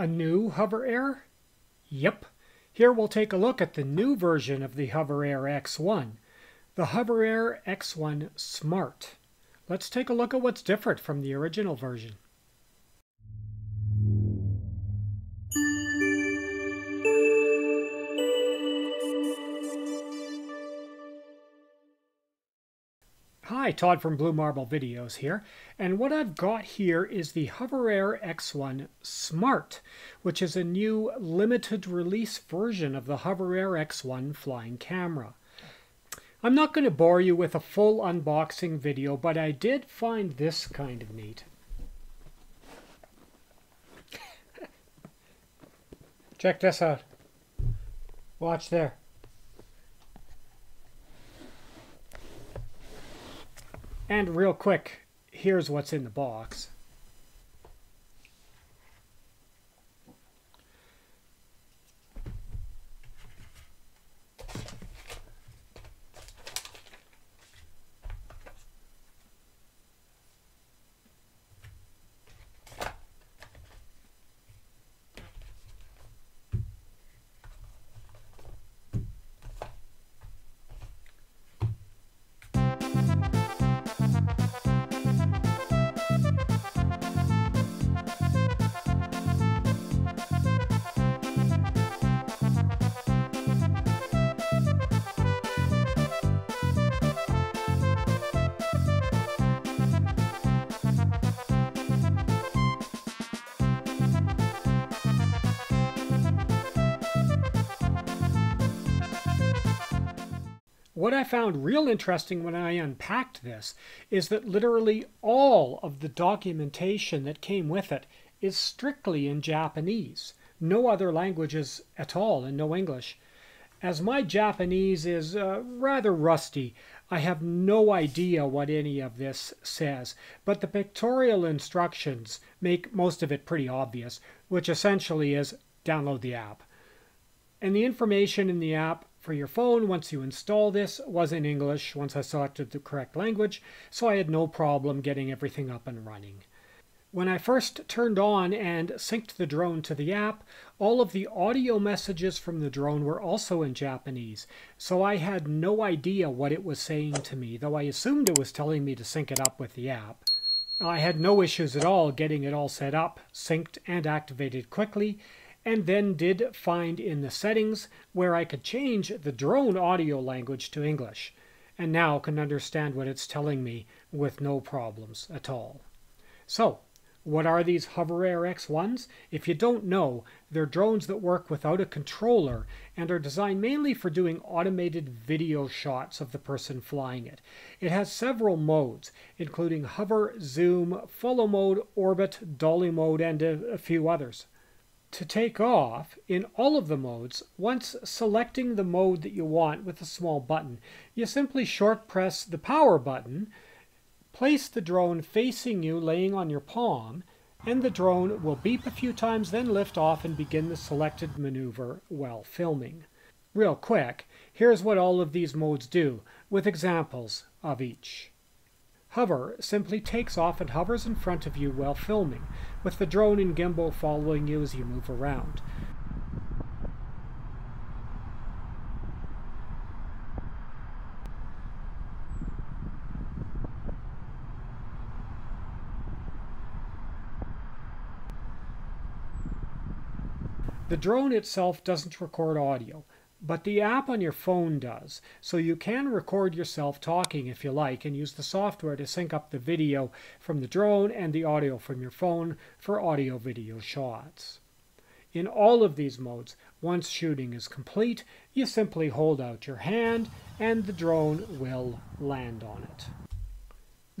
A new HoverAir? Yep. Here we'll take a look at the new version of the HoverAir X1, the HoverAir X1 Smart. Let's take a look at what's different from the original version. Hi, Todd from Blue Marble Videos here, and what I've got here is the HoverAir X1 Smart, which is a new limited release version of the HoverAir X1 flying camera. I'm not going to bore you with a full unboxing video, but I did find this kind of neat. Check this out. Watch there. And real quick, here's what's in the box. What I found real interesting when I unpacked this is that literally all of the documentation that came with it is strictly in Japanese. No other languages at all, and no English. As my Japanese is rather rusty, I have no idea what any of this says, but the pictorial instructions make most of it pretty obvious, which essentially is download the app. And the information in the app for your phone, once you install this, was in English once I selected the correct language, so I had no problem getting everything up and running. When I first turned on and synced the drone to the app, all of the audio messages from the drone were also in Japanese, so I had no idea what it was saying to me, though I assumed it was telling me to sync it up with the app. I had no issues at all getting it all set up, synced, and activated quickly, and then did find in the settings where I could change the drone audio language to English, and now can understand what it's telling me with no problems at all. So, what are these HoverAir X1s? If you don't know, they're drones that work without a controller and are designed mainly for doing automated video shots of the person flying it. It has several modes, including hover, zoom, follow mode, orbit, dolly mode, and a few others. To take off, in all of the modes, once selecting the mode that you want with a small button, you simply short press the power button, place the drone facing you laying on your palm, and the drone will beep a few times, then lift off and begin the selected maneuver while filming. Real quick, here's what all of these modes do, with examples of each. Hover simply takes off and hovers in front of you while filming, with the drone and gimbal following you as you move around. The drone itself doesn't record audio, but the app on your phone does, so you can record yourself talking if you like and use the software to sync up the video from the drone and the audio from your phone for audio video shots. In all of these modes, once shooting is complete, you simply hold out your hand and the drone will land on it.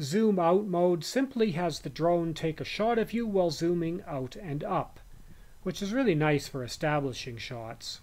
Zoom out mode simply has the drone take a shot of you while zooming out and up, which is really nice for establishing shots.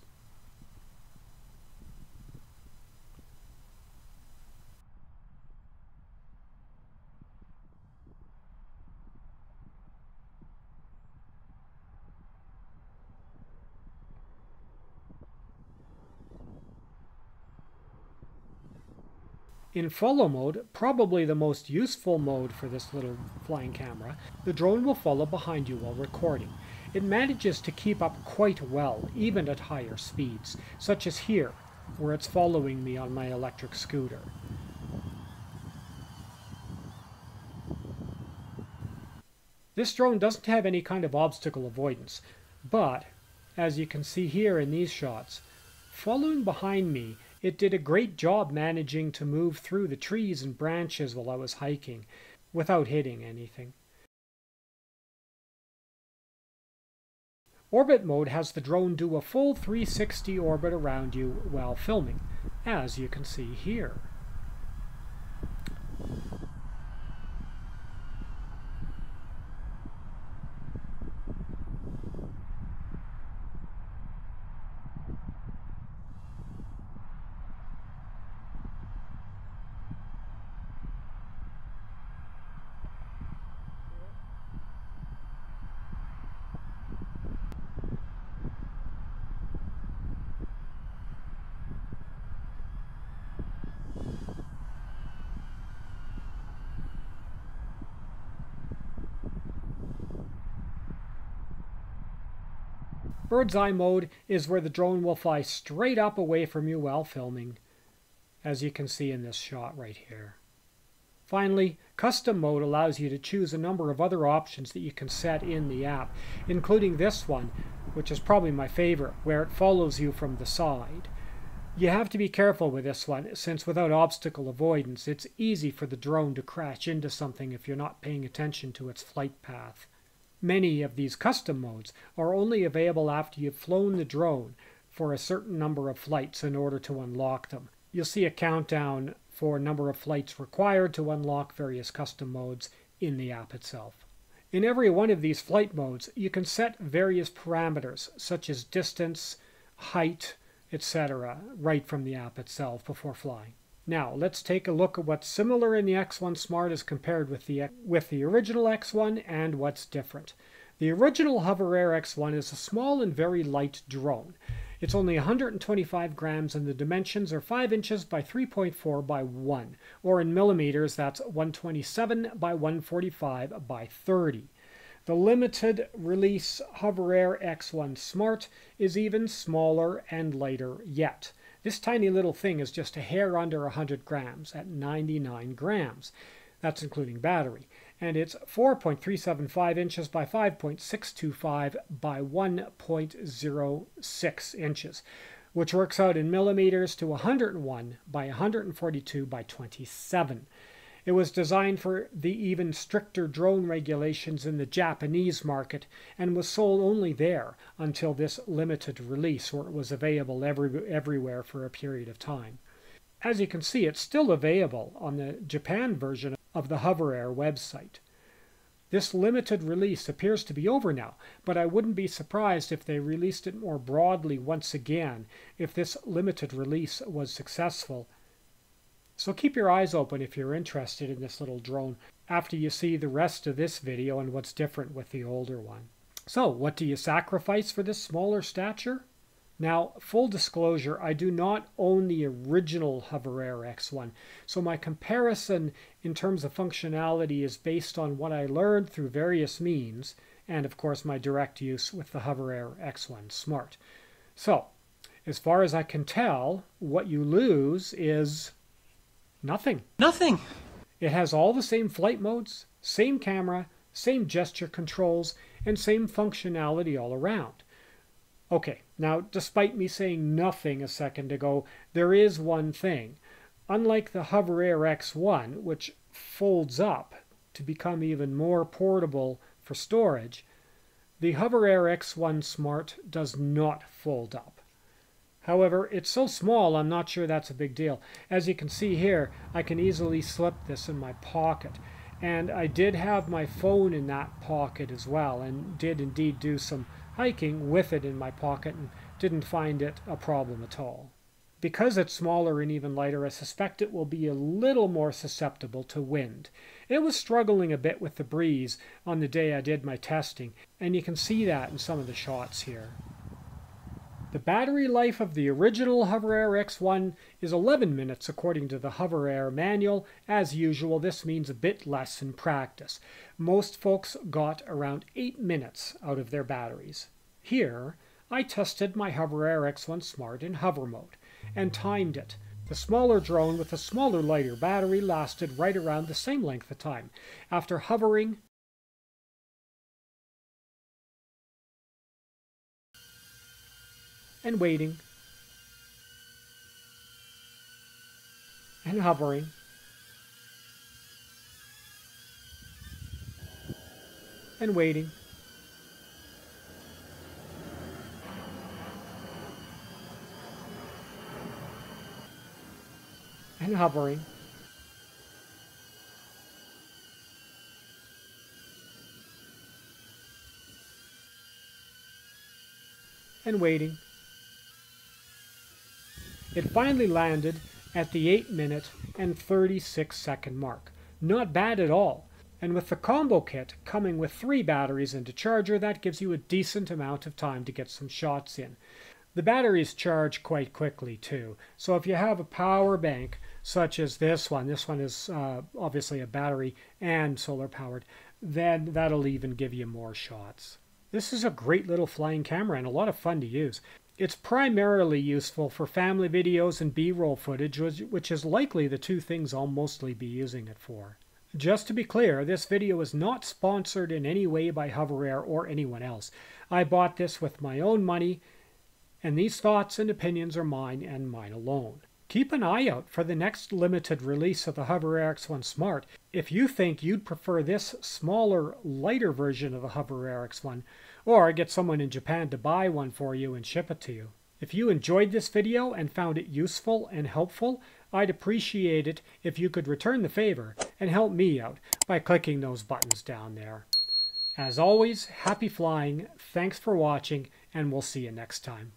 In follow mode, probably the most useful mode for this little flying camera, the drone will follow behind you while recording. it manages to keep up quite well, even at higher speeds, such as here, where it's following me on my electric scooter. This drone doesn't have any kind of obstacle avoidance, but, as you can see here in these shots, following behind me, it did a great job managing to move through the trees and branches while I was hiking, without hitting anything. Orbit mode has the drone do a full 360 orbit around you while filming, as you can see here. Bird's eye mode is where the drone will fly straight up away from you while filming, as you can see in this shot right here. Finally, custom mode allows you to choose a number of other options that you can set in the app, including this one, which is probably my favorite, where it follows you from the side. You have to be careful with this one, since without obstacle avoidance, it's easy for the drone to crash into something if you're not paying attention to its flight path. Many of these custom modes are only available after you've flown the drone for a certain number of flights in order to unlock them. You'll see a countdown for number of flights required to unlock various custom modes in the app itself. In every one of these flight modes, you can set various parameters such as distance, height, etc. right from the app itself before flying. Now, let's take a look at what's similar in the X1 Smart as compared with the original X1 and what's different. The original HoverAir X1 is a small and very light drone. It's only 125 grams and the dimensions are 5 inches by 3.4 by 1, or in millimeters that's 127 by 145 by 30. The limited release HoverAir X1 Smart is even smaller and lighter yet. This tiny little thing is just a hair under 100 grams at 99 grams. That's including battery. And it's 4.375 inches by 5.625 by 1.06 inches, which works out in millimeters to 101 by 142 by 27. It was designed for the even stricter drone regulations in the Japanese market and was sold only there until this limited release, where it was available everywhere for a period of time. As you can see, it's still available on the Japan version of the HoverAir website. This limited release appears to be over now, but I wouldn't be surprised if they released it more broadly once again if this limited release was successful. So keep your eyes open if you're interested in this little drone after you see the rest of this video and what's different with the older one. So what do you sacrifice for this smaller stature? Now, full disclosure, I do not own the original HoverAir X1, so my comparison in terms of functionality is based on what I learned through various means and, of course, my direct use with the HoverAir X1 Smart. So, as far as I can tell, what you lose is nothing. Nothing! It has all the same flight modes, same camera, same gesture controls, and same functionality all around. Okay, now despite me saying nothing a second ago, there is one thing. Unlike the HoverAir X1, which folds up to become even more portable for storage, the HoverAir X1 Smart does not fold up. However, it's so small, I'm not sure that's a big deal. As you can see here, I can easily slip this in my pocket. And I did have my phone in that pocket as well, and did indeed do some hiking with it in my pocket, and didn't find it a problem at all. Because it's smaller and even lighter, I suspect it will be a little more susceptible to wind. It was struggling a bit with the breeze on the day I did my testing, and you can see that in some of the shots here. The battery life of the original HoverAir X1 is 11 minutes according to the HoverAir manual. As usual, this means a bit less in practice. Most folks got around 8 minutes out of their batteries. Here, I tested my HoverAir X1 Smart in hover mode and timed it. The smaller drone with a smaller, lighter battery lasted right around the same length of time. After hovering, and waiting, and hovering, and waiting, and hovering, and waiting. It finally landed at the 8-minute and 36-second mark. Not bad at all. And with the combo kit coming with 3 batteries and a charger, that gives you a decent amount of time to get some shots in. The batteries charge quite quickly too. So if you have a power bank such as this one is obviously a battery and solar powered, then that'll even give you more shots. This is a great little flying camera and a lot of fun to use. It's primarily useful for family videos and B-roll footage, which is likely the two things I'll mostly be using it for. Just to be clear, this video is not sponsored in any way by HoverAir or anyone else. I bought this with my own money, and these thoughts and opinions are mine and mine alone. Keep an eye out for the next limited release of the HoverAir X1 Smart. If you think you'd prefer this smaller, lighter version of the HoverAir X1, or get someone in Japan to buy one for you and ship it to you. If you enjoyed this video and found it useful and helpful, I'd appreciate it if you could return the favor and help me out by clicking those buttons down there. As always, happy flying, thanks for watching, and we'll see you next time.